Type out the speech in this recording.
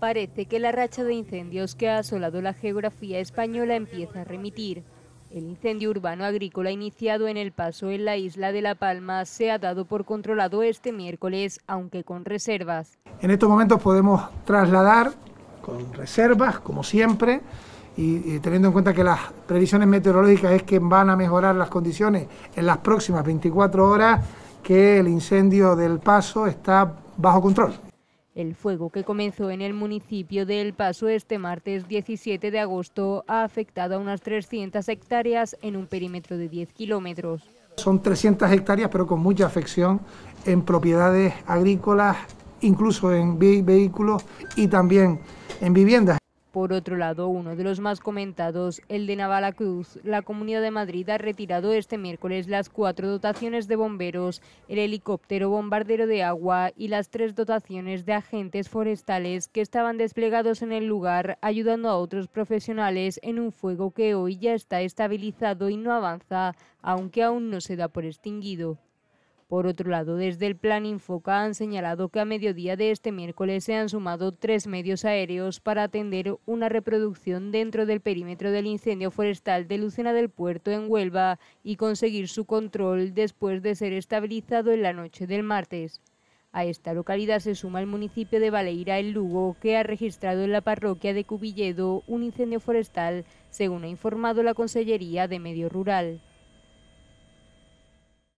Parece que la racha de incendios que ha asolado la geografía española empieza a remitir. El incendio urbano agrícola iniciado en El Paso, en la isla de La Palma, se ha dado por controlado este miércoles, aunque con reservas. En estos momentos podemos trasladar con reservas, como siempre, y teniendo en cuenta que las previsiones meteorológicas es que van a mejorar las condiciones en las próximas 24 horas, que el incendio del Paso está bajo control. El fuego que comenzó en el municipio de El Paso este martes 17 de agosto ha afectado a unas 300 hectáreas en un perímetro de 10 kilómetros. Son 300 hectáreas, pero con mucha afección en propiedades agrícolas, incluso en vehículos y también en viviendas. Por otro lado, uno de los más comentados, el de Navalacruz, la Comunidad de Madrid ha retirado este miércoles las 4 dotaciones de bomberos, el helicóptero bombardero de agua y las 3 dotaciones de agentes forestales que estaban desplegados en el lugar, ayudando a otros profesionales en un fuego que hoy ya está estabilizado y no avanza, aunque aún no se da por extinguido. Por otro lado, desde el Plan Infoca han señalado que a mediodía de este miércoles se han sumado 3 medios aéreos para atender una reproducción dentro del perímetro del incendio forestal de Lucena del Puerto en Huelva y conseguir su control después de ser estabilizado en la noche del martes. A esta localidad se suma el municipio de Valeira, en Lugo, que ha registrado en la parroquia de Cubilledo un incendio forestal, según ha informado la Consellería de Medio Rural.